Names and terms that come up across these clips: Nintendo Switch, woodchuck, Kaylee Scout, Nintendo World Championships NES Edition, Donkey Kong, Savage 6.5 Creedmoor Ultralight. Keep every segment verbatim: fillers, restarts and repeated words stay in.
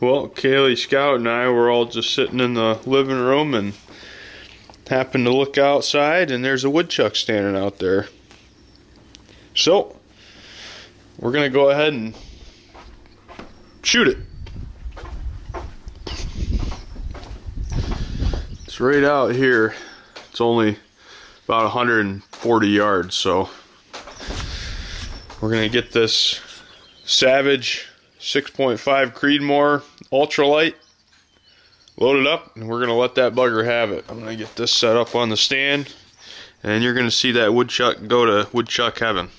Well, Kaylee Scout and I were all just sitting in the living room and happened to look outside, and there's a woodchuck standing out there. So we're gonna go ahead and shoot it. It's right out here. It's only about one hundred forty yards, so we're gonna get this Savage six point five Creedmoor Ultralight loaded up, and we're gonna let that bugger have it. I'm gonna get this set up on the stand, and you're gonna see that woodchuck go to woodchuck heaven.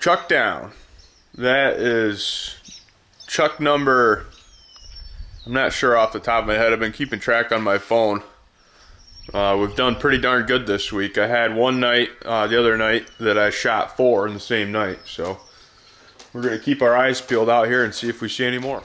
Chuck down. That is chuck number, I'm not sure off the top of my head. I've been keeping track on my phone. Uh, we've done pretty darn good this week. I had one night, uh, the other night, that I shot four in the same night. So we're going to keep our eyes peeled out here and see if we see any more.